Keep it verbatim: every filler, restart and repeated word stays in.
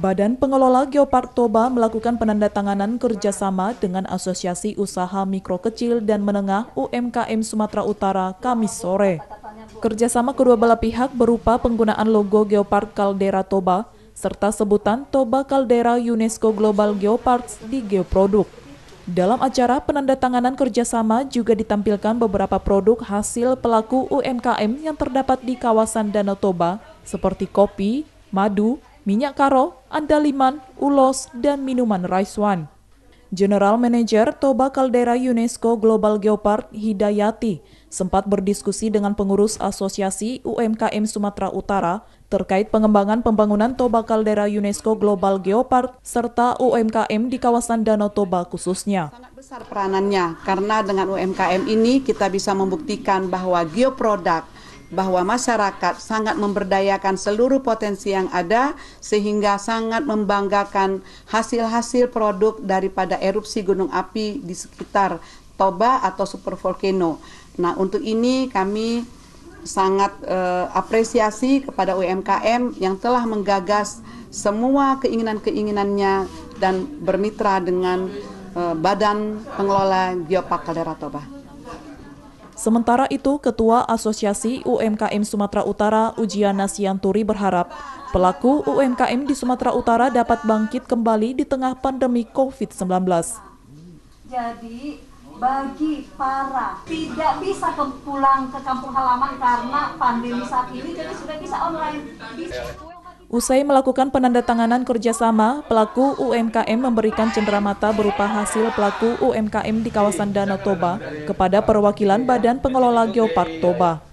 Badan Pengelola Geopark Toba melakukan penandatanganan kerjasama dengan Asosiasi Usaha Mikro Kecil dan Menengah U M K M Sumatera Utara Kamis sore. Kerjasama kedua belah pihak berupa penggunaan logo Geopark Caldera Toba serta sebutan Toba Caldera UNESCO Global Geoparks di Geoproduk. Dalam acara penandatanganan kerjasama juga ditampilkan beberapa produk hasil pelaku U M K M yang terdapat di kawasan Danau Toba seperti kopi, madu, Minyak Karo, Andaliman, Ulos, dan minuman Rice One. General Manager Toba Caldera UNESCO Global Geopark Hidayati sempat berdiskusi dengan pengurus Asosiasi U M K M Sumatera Utara terkait pengembangan pembangunan Toba Caldera UNESCO Global Geopark serta U M K M di kawasan Danau Toba khususnya. Sangat besar peranannya karena dengan U M K M ini kita bisa membuktikan bahwa geoproduk bahwa masyarakat sangat memberdayakan seluruh potensi yang ada sehingga sangat membanggakan hasil-hasil produk daripada erupsi gunung api di sekitar Toba atau Supervolcano. Nah, untuk ini kami sangat eh, apresiasi kepada U M K M yang telah menggagas semua keinginan-keinginannya dan bermitra dengan eh, Badan Pengelola Geopark Caldera Toba. Sementara itu, Ketua Asosiasi U M K M Sumatera Utara Ujiana Sianturi berharap pelaku U M K M di Sumatera Utara dapat bangkit kembali di tengah pandemi COVID sembilan belas. Jadi bagi para tidak bisa pulang ke kampung halaman karena pandemi saat ini, jadi sudah bisa online. Usai melakukan penandatanganan kerjasama, pelaku U M K M memberikan cenderamata berupa hasil pelaku U M K M di kawasan Danau Toba kepada perwakilan Badan Pengelola Geopark Toba.